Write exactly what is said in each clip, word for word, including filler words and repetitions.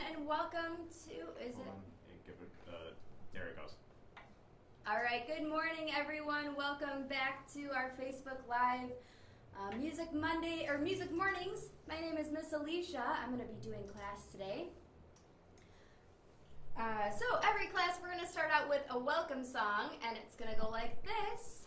everyone, and welcome to, is Hold it? On. Give it uh, there it goes. All right, good morning, everyone. Welcome back to our Facebook Live uh, Music Monday, or Music Mornings. My name is Miss Alicia. I'm gonna be doing class today. Uh, so every class, we're gonna start out with a welcome song, and it's gonna go like this.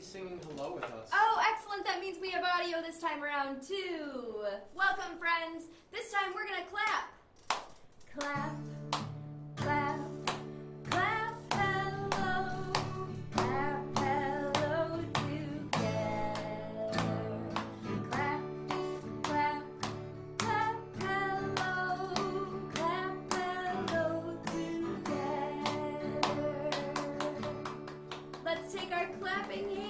Singing hello with us. Oh, excellent. That means we have audio this time around, too. Welcome, friends. This time we're going to clap. Clap, clap, clap, hello, clap, hello, together. Clap, clap, clap, hello, clap, hello, together. Let's take our clapping hands.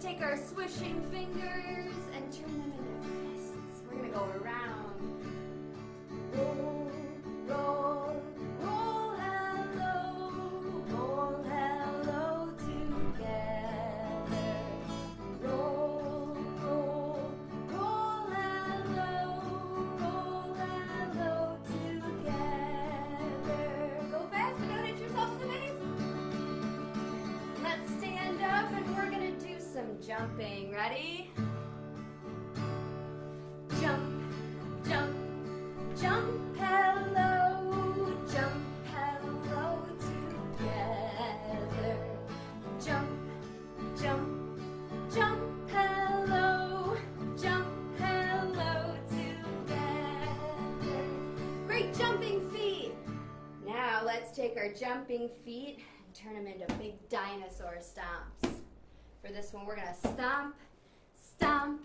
Take our swishing fingers and turn them into fists. We're gonna go around. Roll, roll, roll, hello, roll, hello, together. Roll, roll, roll, hello, roll, hello, together. Go fast, but don't hit yourself in the face. Let's stand up, and we're gonna do some jumping. Ready? Jump, jump, jump, hello, jump, hello, together. Jump, jump, jump, hello, jump, hello, together. Great jumping feet. Now let's take our jumping feet and turn them into big dinosaur stomps. For this one, we're gonna stomp, stomp,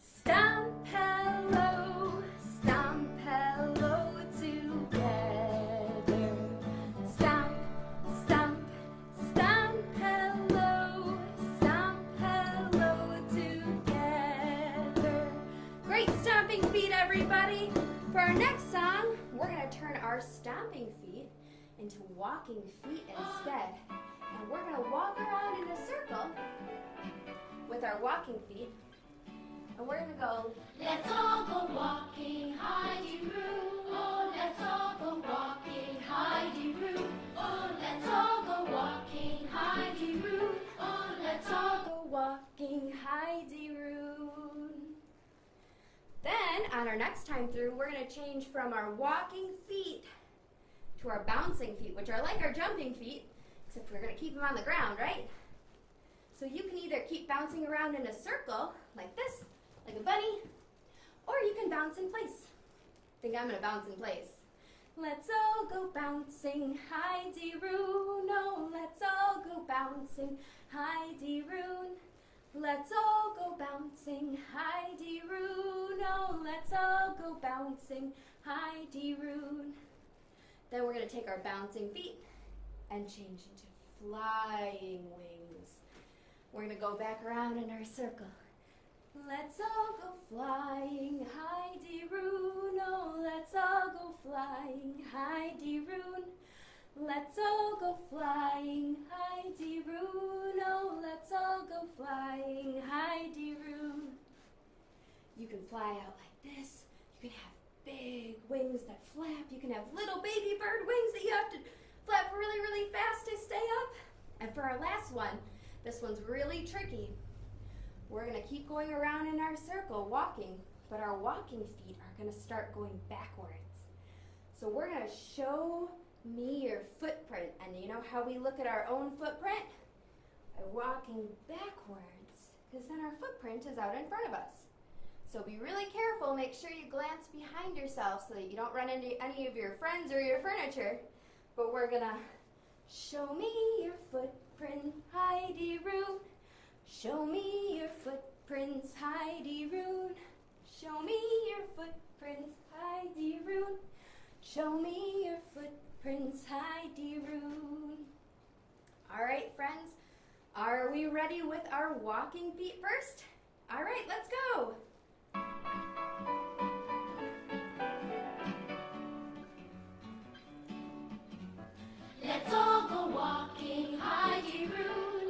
stomp, hello, stomp, hello, together. Stomp, stomp, stomp, hello, stomp, hello, together. Great stomping feet, everybody. For our next song, we're gonna turn our stomping feet into walking feet instead. And we're going to walk around in a circle with our walking feet. And we're going to go, let's all go walking, hidey-roo. Oh, let's all go walking, hidey-roo. Oh, let's all go walking, hidey-roo. Oh, let's all go walking, hidey-roo. Then, on our next time through, we're going to change from our walking feet to our bouncing feet, which are like our jumping feet. Except we're going to keep them on the ground, right? So you can either keep bouncing around in a circle, like this, like a bunny, or you can bounce in place. I think I'm going to bounce in place. Let's all go bouncing, hidey-roo. No, let's all go bouncing, hidey-roo. Let's all go bouncing, hidey-roo. No, let's all go bouncing, hidey-roo. Then we're going to take our bouncing feet and change into flying wings. We're gonna go back around in our circle. Let's all go flying, hidey-roo. No, let's all go flying, hidey-roo. Let's all go flying, hidey-roo. No, let's all go flying, hidey-roo. You can fly out like this. You can have big wings that flap. You can have little baby bird wings that you have to flap really, really fast to stay up. And for our last one, this one's really tricky. We're gonna keep going around in our circle walking, but our walking feet are gonna start going backwards. So we're gonna show me your footprint. And you know how we look at our own footprint? By walking backwards, because then our footprint is out in front of us. So be really careful, make sure you glance behind yourself so that you don't run into any of your friends or your furniture. But we're gonna show me your footprint, hidey-roo. Show me your footprints, hidey-roo. Show me your footprints, hidey-roo. Show me your footprints, hidey-roo. All right, friends, are we ready with our walking feet first? All right, let's go. Let's all go walking, hidey-roo.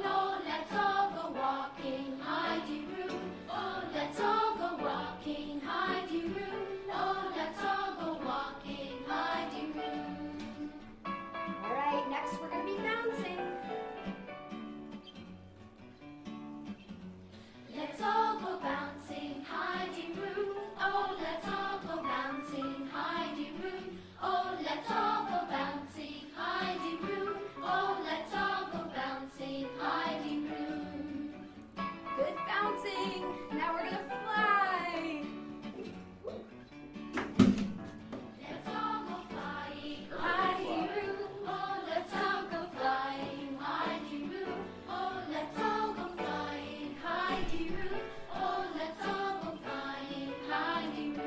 Oh, let's all go walking, hidey-roo. Oh, let's all go walking, hidey-roo. Oh, let's all go walking, hidey-roo. All right, next we're going to be bouncing. Let's all go bouncing, hidey-roo. Oh, let's all go bouncing, hidey-roo. Oh, let's all go bouncing, hidey-roo. Oh, let's all go bouncing, hidey-roo. Good bouncing. Now we're gonna fly. Let's all go flying, hidey-roo. Oh, let's all go flying, hidey-roo. Oh, let's all go flying, hidey-roo. Oh, let's all go flying, hidey-roo.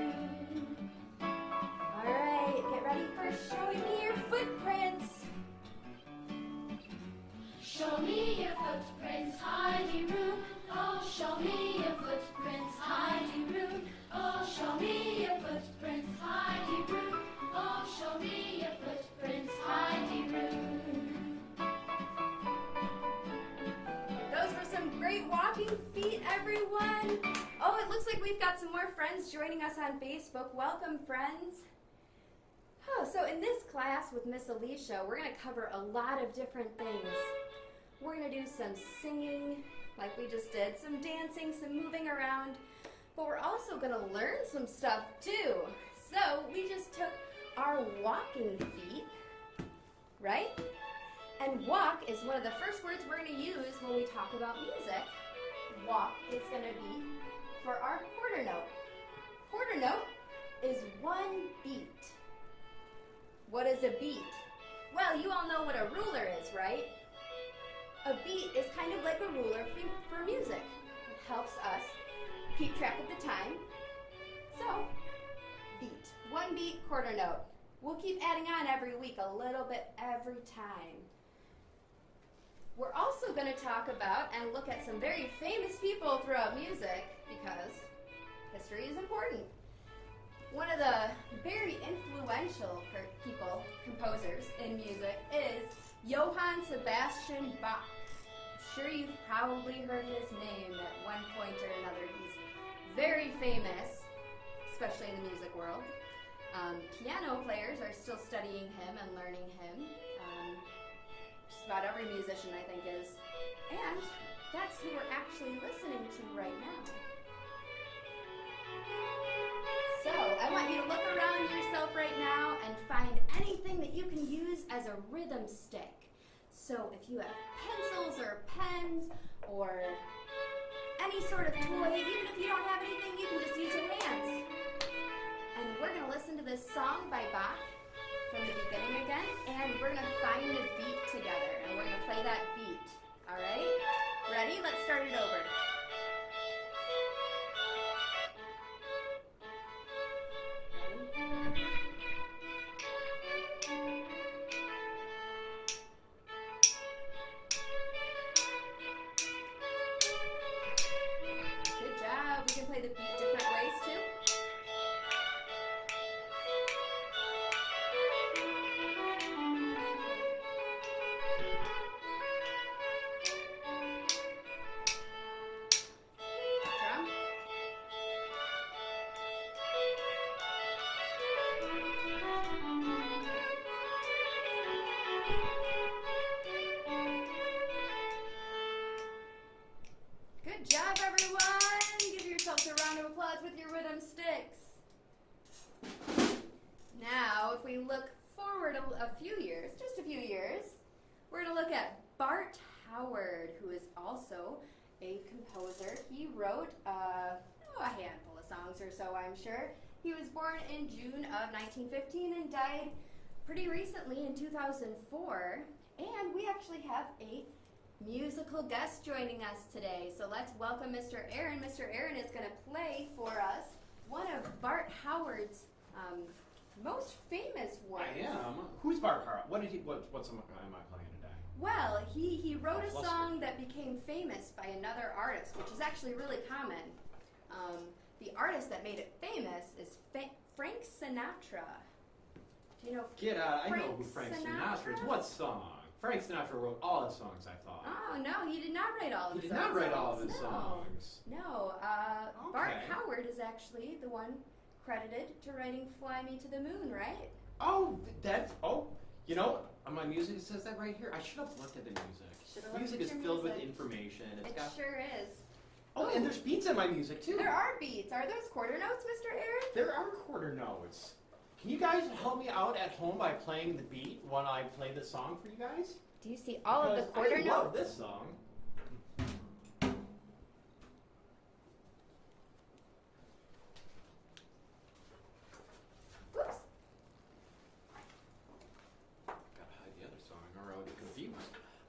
All right, get ready for showing me your footprints. Show me your footprints, hidey-roo. Oh, show me your footprints, hidey-roo. Oh, show me your footprints, hidey-roo. Oh, show me your footprints, hidey-roo. Those were some great walking feet, everyone. Oh, it looks like we've got some more friends joining us on Facebook. Welcome, friends. Oh, so in this class with Miss Alicia, we're going to cover a lot of different things. We're going to do some singing, like we just did, some dancing, some moving around, but we're also going to learn some stuff too. So we just took our walking feet, right? And walk is one of the first words we're going to use when we talk about music. Walk is going to be for our quarter note. Quarter note is one beat. What is a beat? Well, you all know what a ruler is, right? A beat is kind of like a ruler for music. It helps us keep track of the time. So, beat. One beat, quarter note. We'll keep adding on every week, a little bit every time. We're also going to talk about and look at some very famous people throughout music because history is important. One of the very influential people, composers in music, is Johann Sebastian Bach. I'm sure you've probably heard his name at one point or another. He's very famous, especially in the music world. Um, piano players are still studying him and learning him. Um, just about every musician, I think, is. And that's who we're actually listening to right now. So, I want you to look around yourself right now and find anything that you can use as a rhythm stick. So, if you have pencils or pens or any sort of toy, even if you don't have anything, you can just use your hands. And we're going to listen to this song by Bach from the beginning again, and we're going to find the beat together, and we're going to play that beat. All right? Ready? Let's start it over. everyone. Give yourselves a round of applause with your rhythm sticks. Now, if we look forward a, a few years, just a few years, we're going to look at Bart Howard, who is also a composer. He wrote uh, oh, a handful of songs or so, I'm sure. He was born in June of nineteen fifteen and died pretty recently in two thousand four. And we actually have a musical guest joining us today. So let's welcome Mister Aaron. Mister Aaron is going to play for us one of Bart Howard's um, most famous works. I am. Who's Bart Howard? What did he? What, what's am I playing today? Well, he he wrote a song that became famous by another artist, which is actually really common. Um, the artist that made it famous is Fa Frank Sinatra. Do you know? Get out! Frank I know who Frank Sinatra is. What song? Frank Sinatra wrote all his songs, I thought. Oh, no, he did not write all of his songs. He did not write all of his songs. No, uh, okay. Bart Howard is actually the one credited to writing Fly Me to the Moon, right? Oh, that's, oh, you know, on my music it says that right here. I should have looked at the music. Music is filled with information. It sure is. Oh, and there's beats in my music, too. There are beats. Are those quarter notes, Mister Aaron? There are quarter notes. Can you guys help me out at home by playing the beat when I play this song for you guys? Do you see all because of the quarter I notes? I love this song. Oops. Gotta hide the other song or I would get confused.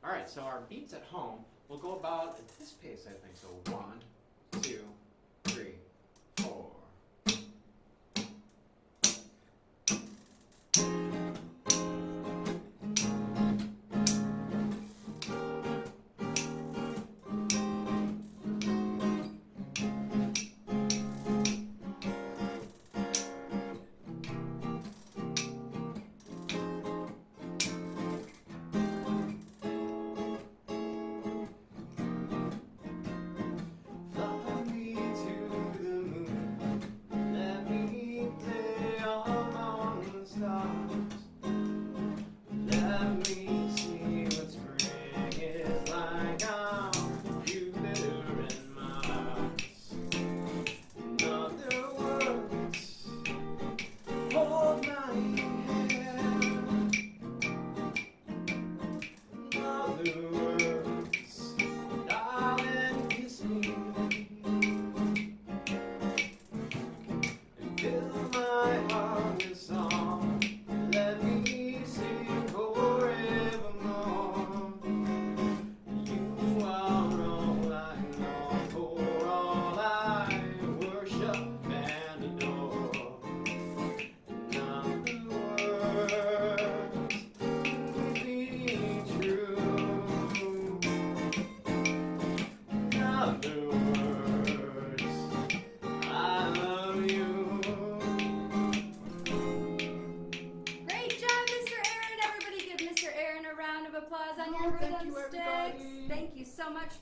All right, so our beats at home will go about at this pace, I think. So one, two, three.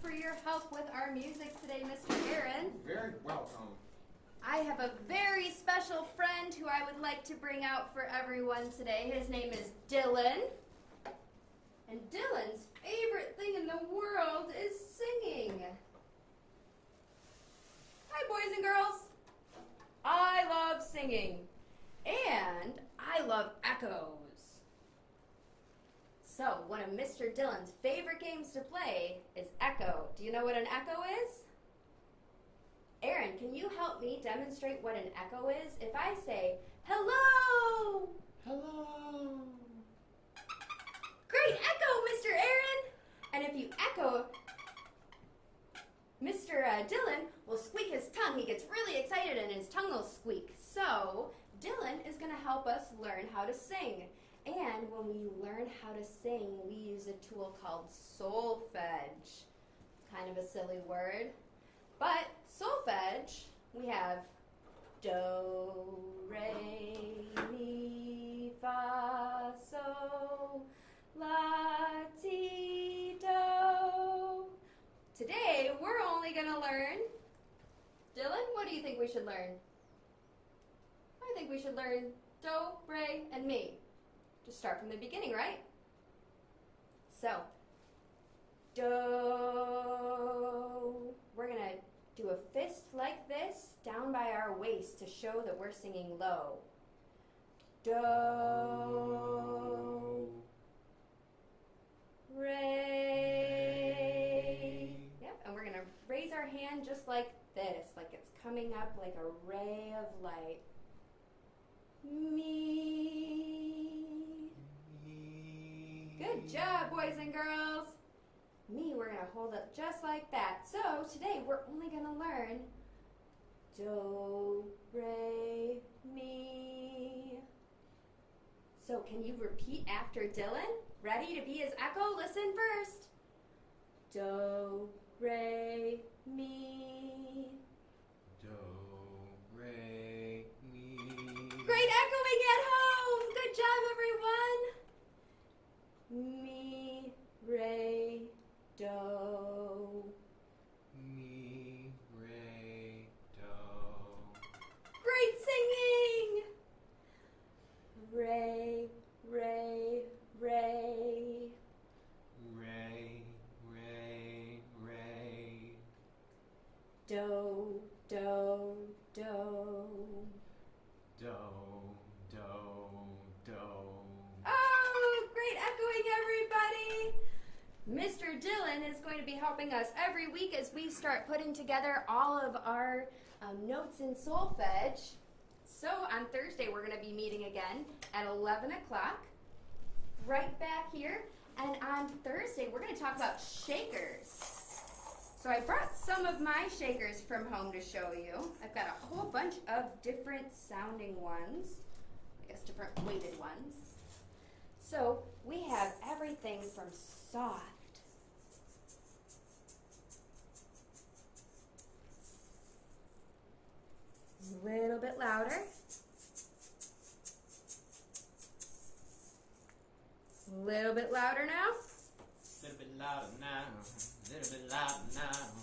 For your help with our music today, Mister Aaron. Very welcome. I have a very special friend who I would like to bring out for everyone today. His name is Dylan. And Dylan's favorite thing in the world is singing. Hi, boys and girls. I love singing. And I love echoes. So, one of Mister Dylan's favorite games to play is echo. Do you know what an echo is? Aaron, can you help me demonstrate what an echo is? If I say, hello! Hello! Great echo, Mister Aaron! And if you echo, Mister Uh, Dylan will squeak his tongue. He gets really excited and his tongue will squeak. So, Dylan is gonna help us learn how to sing. And when we learn how to sing, we use a tool called solfege. Kind of a silly word. But solfege, we have do, re, mi, fa, so, la, ti, do. Today, we're only going to learn, Dylan, what do you think we should learn? I think we should learn do, re, and mi. Just start from the beginning, right? So, do. We're gonna Do a fist like this down by our waist to show that we're singing low. Do, re. Yep, and we're gonna raise our hand just like this, like it's coming up like a ray of light. Me. Good job, boys and girls. Me, we're gonna hold up just like that. So today we're only gonna learn do, re, mi. So can you repeat after Dylan? Ready to be his echo? Listen first. Do, re, mi. Do, re, mi. Great echoing at home. Good job, everyone. Mi, re, do. Mi, re, do. Great singing! Re, re, re. Re, re, re. Do, do, do. Do, do, do. Oh, great echoing, everybody! Mister Dylan is going to be helping us every week as we start putting together all of our um, notes in solfege. So on Thursday, we're going to be meeting again at eleven o'clock, right back here. And on Thursday, we're going to talk about shakers. So I brought some of my shakers from home to show you. I've got a whole bunch of different sounding ones, I guess different weighted ones. So we have everything from soft a little bit louder, a little bit louder now, a little bit louder now, a little bit louder now,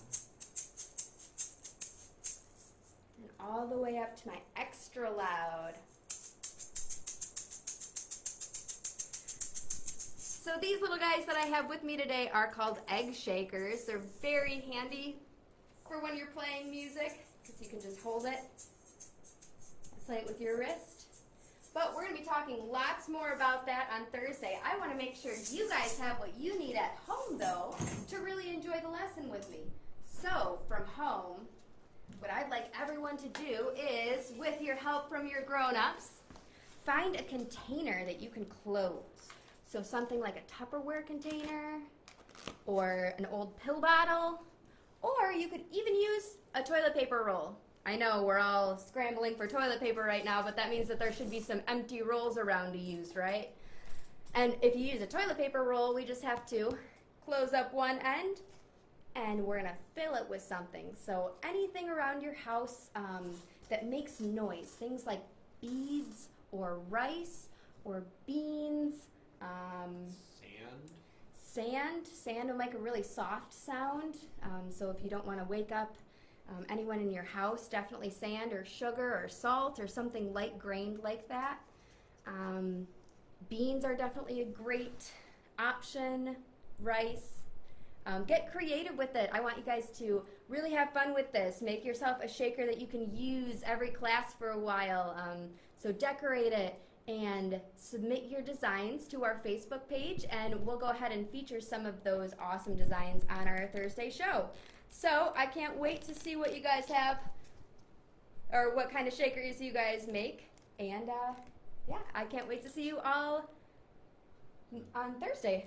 and all the way up to my extra loud. So these little guys that I have with me today are called egg shakers. They're very handy for when you're playing music because you can just hold it and play it with your wrist. But we're going to be talking lots more about that on Thursday. I want to make sure you guys have what you need at home, though, to really enjoy the lesson with me. So from home, what I'd like everyone to do is, with your help from your grown-ups, find a container that you can close. So something like a Tupperware container or an old pill bottle, or you could even use a toilet paper roll. I know we're all scrambling for toilet paper right now, but that means that there should be some empty rolls around to use, right? And if you use a toilet paper roll, we just have to close up one end and we're gonna fill it with something. So anything around your house um, that makes noise, things like beads or rice or beans, Um, sand. Sand. Sand will make a really soft sound. Um, so if you don't want to wake up um, anyone in your house, definitely sand or sugar or salt or something light grained like that. Um, beans are definitely a great option. Rice. Um, get creative with it. I want you guys to really have fun with this. Make yourself a shaker that you can use every class for a while. Um, so decorate it and submit your designs to our Facebook page, and we'll go ahead and feature some of those awesome designs on our Thursday show. So I can't wait to see what you guys have or what kind of shakers you guys make. And uh, yeah, I can't wait to see you all on Thursday.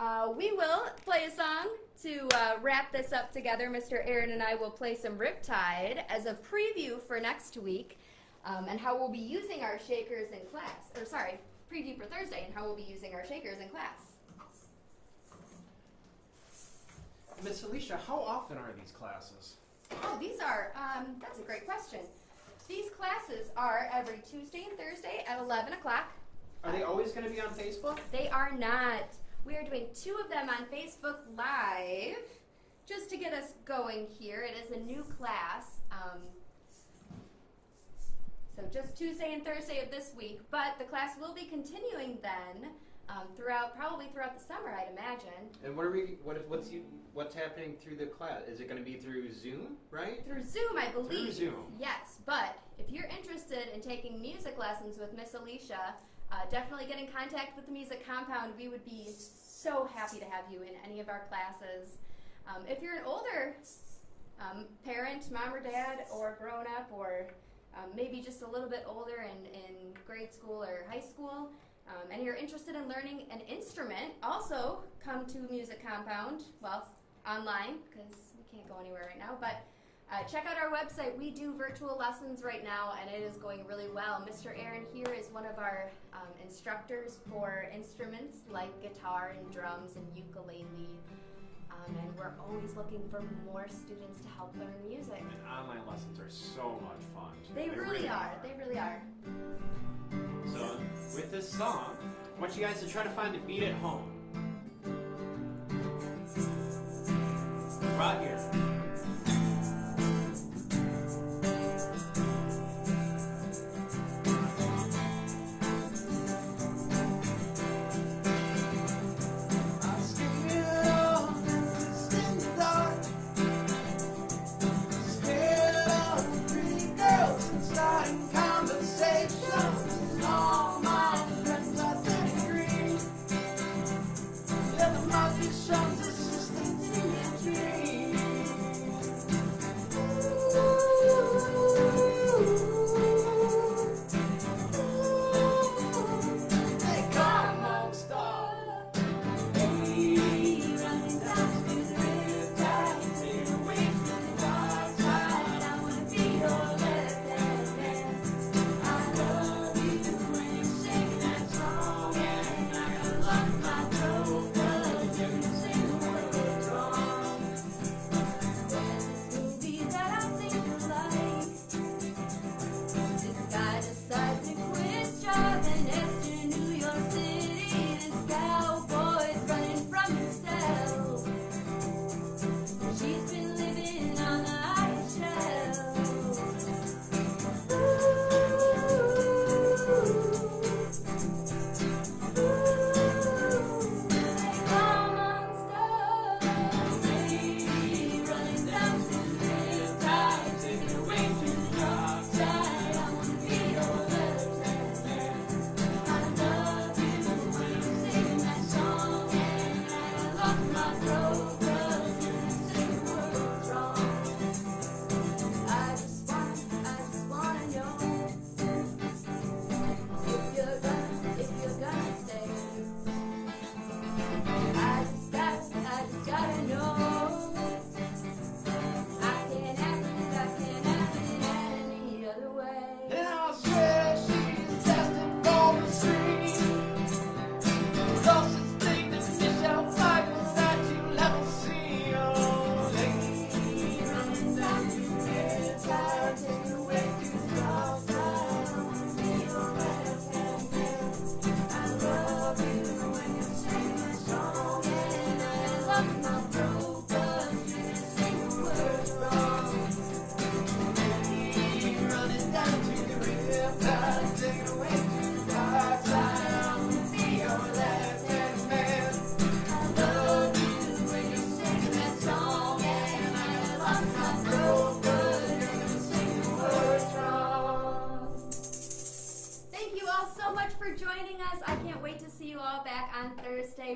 Uh, we will play a song to uh, wrap this up together. Mister Aaron and I will play some Riptide as a preview for next week. Um, and how we'll be using our shakers in class, or sorry, preview for Thursday, and how we'll be using our shakers in class. Miss Alicia, how often are these classes? Oh, these are, um, that's a great question. These classes are every Tuesday and Thursday at eleven o'clock. Are they always going to be on Facebook? They are not. We are doing two of them on Facebook Live, just to get us going here. It is a new class. Um, So just Tuesday and Thursday of this week, but the class will be continuing then um, throughout, probably throughout the summer, I'd imagine. And what are we? What what's you? What's happening through the class? Is it going to be through Zoom, right? Through Zoom, I believe. Through Zoom. Yes, but if you're interested in taking music lessons with Miss Alicia, uh, definitely get in contact with the Music Compound. We would be so happy to have you in any of our classes. Um, if you're an older um, parent, mom or dad, or grown up, or um, maybe just a little bit older and in grade school or high school, um, and you're interested in learning an instrument, also come to Music Compound. Well, online, because we can't go anywhere right now, but uh, check out our website. We do virtual lessons right now, and it is going really well. Mister Aaron here is one of our um, instructors for instruments like guitar and drums and ukulele. Um, and we're always looking for more students to help learn music. And online lessons are so much fun, too. They, they really, really are. are. They really are. So, with this song, I want you guys to try to find the beat at home. Right here.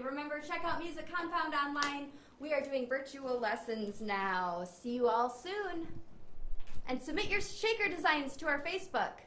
Remember, check out Music Compound online. We are doing virtual lessons now. See you all soon. And submit your shaker designs to our Facebook.